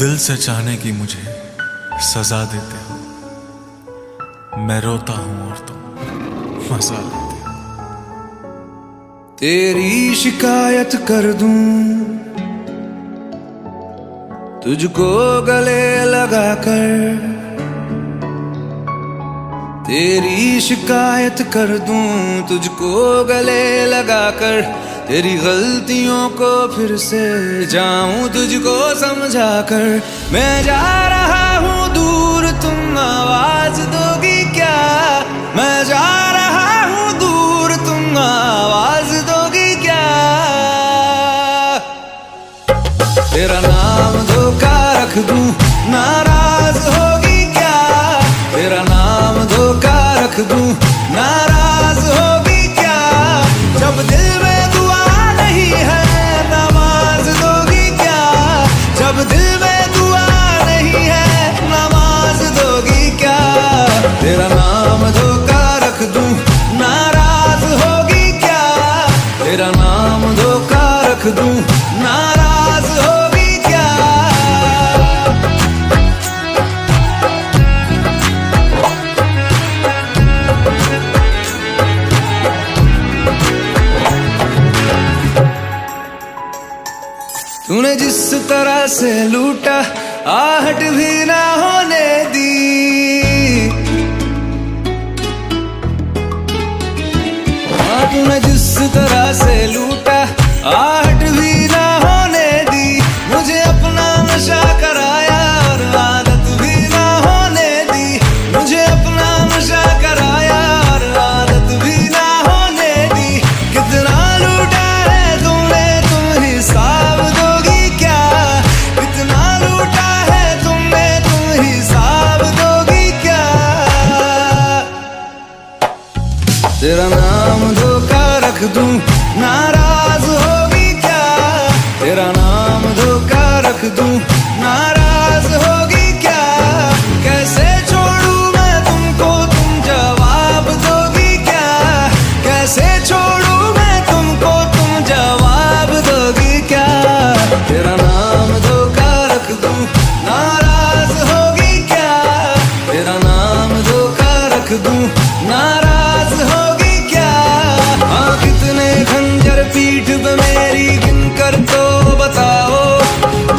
दिल से चाहने की मुझे सजा देते हो, मैं रोता हूं और तुम मजा लेते हो। तेरी शिकायत कर दूं तुझको गले लगाकर, तेरी शिकायत कर दूं तुझको गले लगाकर, तेरी गलतियों को फिर से जाऊं तुझको समझा कर। मैं जा रहा हूं दूर, तुम आवाज दोगी क्या? मैं जा रहा हूं दूर, तुम आवाज दोगी क्या? तेरा नाम धोखा रख दूं, नाराज होगी क्या? तेरा नाम धोखा रख दूं, नाराज होगी क्या? जब दिल में दुआ नहीं है नमाज दोगी क्या? जब दिल में दुआ नहीं है नमाज दोगी क्या? तेरा नाम धोखा रख दूं, नाराज होगी क्या? तेरा नाम धोखा रख दूं, नाराज होगी क्या? तूने जिस तरह से लूटा आहट भी ना होने दी, हाँ तूने जिस तरह से लूटा आहट भी ना होने दी, मुझे अपना नशा कराया और आदत भी ना होने दी, मुझे अपना नशा कराया और आदत भी ना होने दी। कितना लूटा है तूने, तुम हिसाब दोगी क्या? कितना लूटा है तुमने, तुम हिसाब दोगी क्या? तेरा नाम धोखा रख दूं, नाराज होगी क्या? तेरा नाम धोखा रख दूं, नाराज होगी क्या? कैसे छोड़ूं मैं तुमको, तुम जवाब दोगी क्या? कैसे छोड़ूं मैं तुमको, तुम जवाब दोगी क्या? तेरा नाम धोखा रख दूं, नाराज होगी क्या? तेरा नाम धोखा रख दूं, नाराज होगी क्या? हाँ कितने खंजर पीठ पे मेरी गिन कर तो बताओ,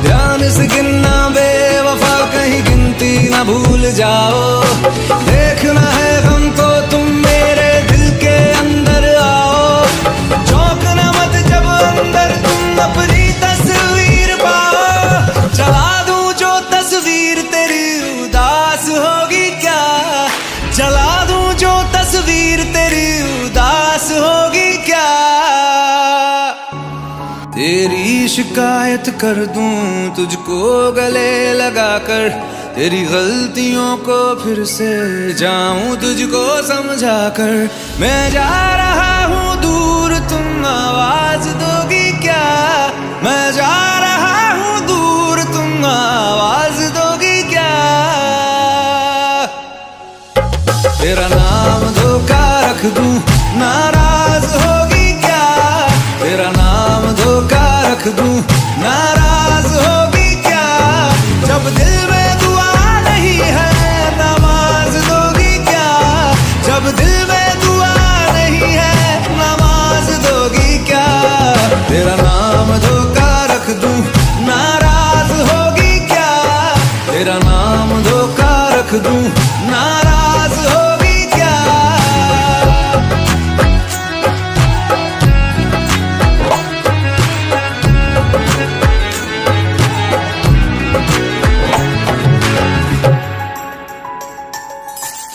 ध्यान से गिनना बेवफा कहीं गिनती ना भूल जाओ। देखना है गम तो तुम मेरे दिल के अंदर आओ, चौंकना मत जब अंदर तुम अपनी तस्वीर पाओ। जला दूं जो तस्वीर तेरी उदास होगी क्या? जला दूं जो तस्वीर तेरी उदास होगी क्या? तेरी शिकायत कर दूं तुझको गले लगाकर, तेरी गलतियों को फिर से जाऊं तुझको समझा कर। मैं जा रहा हूं दूर, तुम आवाज दोगी क्या? मैं जा रहा हूं दूर, तुम आवाज दोगी क्या? तेरा नाम धोखा रख दूं, नाराज होगी क्या? तेरा नाम धोखा रख दूं, नाराज होगी क्या? जब दिल में दुआ नहीं है नमाज दोगी क्या? जब दिल में दुआ नहीं है नमाज दोगी क्या? तेरा नाम धोखा रख दूं, नाराज होगी क्या? तेरा नाम धोखा रख दूं, नाराज होगी क्या?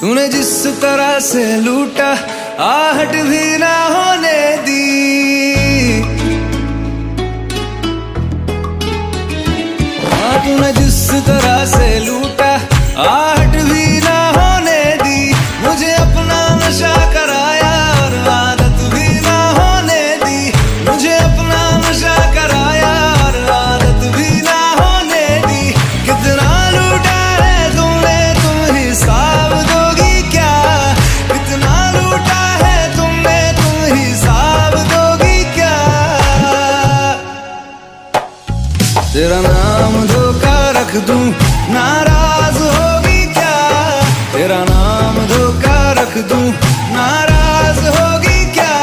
तूने जिस तरह से लूटा आहट भी ना होने दी, हाँ तूने जिस तरह से लूटा आहट भी ना होने दी, मुझे अपना नशा कराया और आदत भी ना होने दी, मुझे अपना नशा कराया और आदत भी ना होने दी। कितना लूटा है तुमने, तुम हिसाब दोगी क्या? कितना लूटा है तुमने, तुम हिसाब दोगी क्या? तेरा नाम धोखा रख दूं नाराज होगी क्या, तेरा नाम धोखा रख दूं नाराज होगी क्या,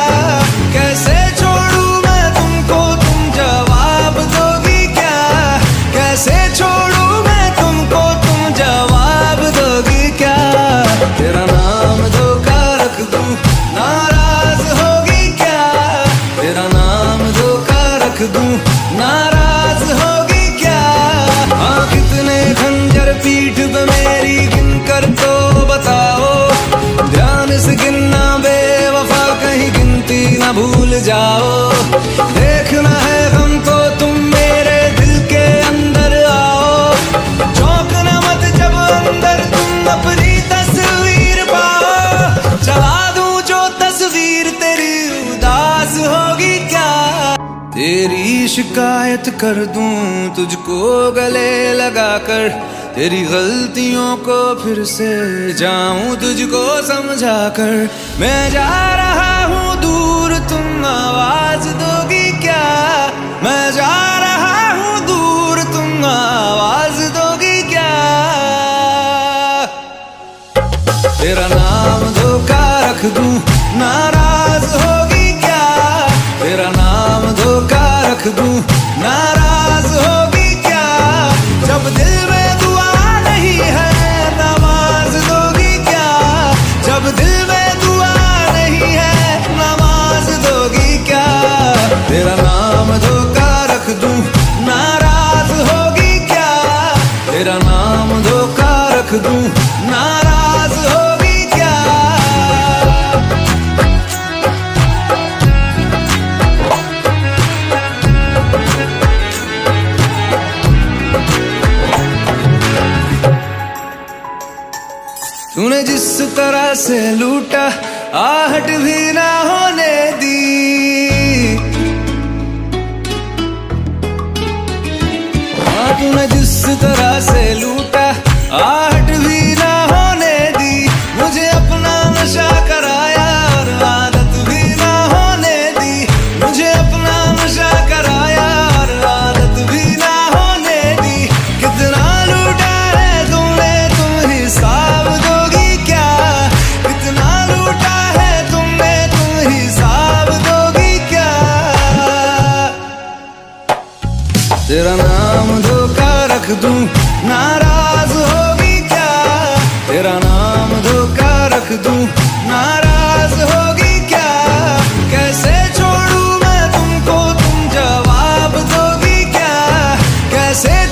कैसे छोड़ू मैं तुमको तुम जवाब दोगी क्या, कैसे छोड़ू मैं तुमको तुम जवाब दोगी क्या, तेरा नाम धोखा रख दूं नाराज होगी क्या, तेरा नाम धोखा रख दूं नाराज होगी क्या। हाँ कितने खंजर पीठ पे मेरी गिनकर तो बताओ, ध्यान से गिनना बेवफा कहीं गिनती ना भूल जाओ, देखना है गम तो तुम मेरे दिल के अंदर आओ, चौंकना मत जब अंदर तुम अपनी तस्वीर पाओ, चला दूं जो तस्वीर तेरी उदास होगी क्या, तेरी शिकायत कर दूं तुझको गले लगाकर, तेरी गलतियों को फिर से जाऊं तुझको समझाकर, मैं जा रहा हूं दूर तुम आवाज दोगी क्या, मैं जा रहा हूं दूर तुम आवाज दोगी क्या, तेरा नाम धोखा रख दूं नाराज होगी क्या, तेरा नाम धोखा रख दूं नाराज होगी क्या, जब दिल में दुआ नहीं है नमाज दोगी क्या, जब दिल में दुआ नहीं है नमाज दोगी क्या, तेरा नाम धोखा रख दूं नाराज होगी क्या, तेरा नाम धोखा रख दूं नाराज होगी क्या। तूने जिस तरह से लूटा आहट भी ना होने दी, हाँ तूने जिस तरह से लूटा आहट भी ना होने दी, मुझे अपना नशा कराया और आदत भी ना होने दी, मुझे अपना नशा कराया और आदत भी ना होने दी, कितना लूटा है तूने तुम हिसाब तेरा नाम धोखा रख दूं नाराज होगी क्या, तेरा नाम धोखा रख दूं नाराज होगी क्या, कैसे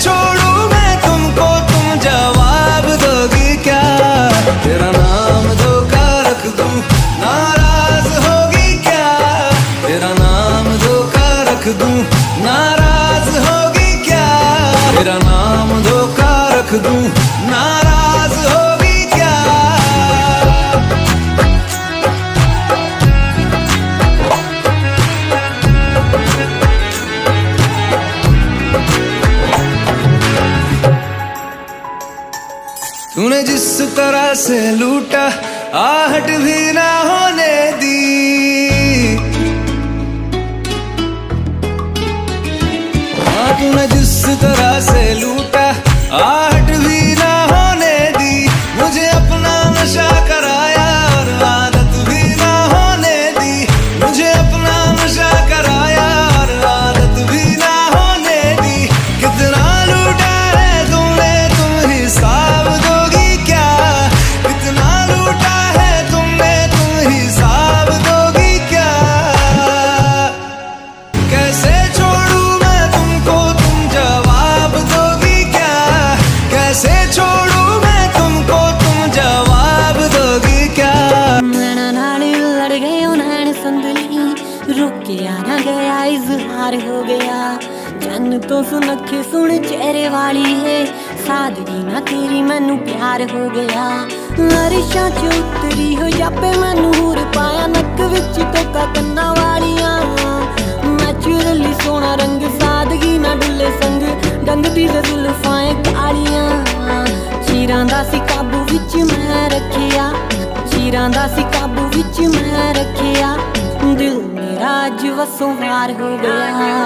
छोड़ू मैं तुमको तुम जवाब दोगी क्या, कैसे छोड़ू मैं तुमको तुम जवाब दोगी क्या, तेरा नाम धोखा रख दूं नाराज होगी क्या, तेरा नाम धोखा रख दूं नाराज हो, तेरा नाम धोखा रख दूं नाराज होगी क्या। तूने जिस तरह से लूटा आहट भी ना होने दी, हाँ तूने जिस तरह से लूटा आहट भी ना होने दी, मुझे अपना नशा कराया और आदत भी ना होने दी, मुझे अपना नशा कराया और आदत भी ना होने दी, कितना लूटा है तुमने तुम हिसाब दोगी क्या, कितना लूटा है तुमने तुम हिसाब दोगी क्या, कैसे ना गया इजहार हो गया, चन्न तो सुन अखे सुन चेहरे वाली है, सादगी ना तेरी मैनू प्यार हो गया, अरशा च उतरी हो जापे मैं नूर पाया, नक विच टोका कन्ना वालिया, नैचुरली सोना रंग सादगी ना डुले संग, डंग दी जुल्फाएं कालिया, चीरां दा सी काबू विच मैं रखिया, चीरां दा सी काबू विच मैं रखिया, दिल मेरा आज वसों वार हो गया।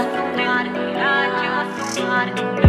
God.